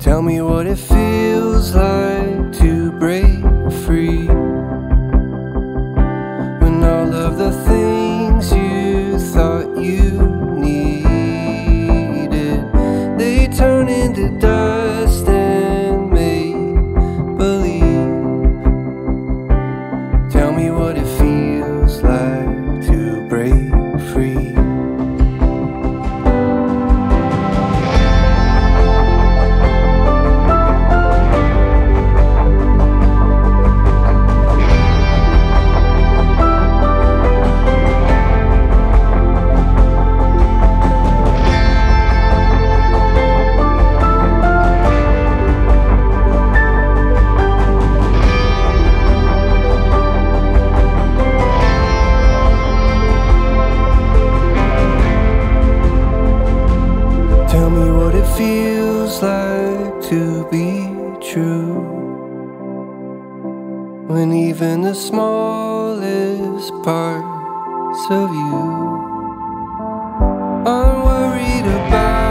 Tell me what it feels like to break free, when all of the things you thought you needed, they turn into dust and make-believe. Tell me what it feels like to break free. Tell me what it feels like to be true, when even the smallest parts of you are worried about.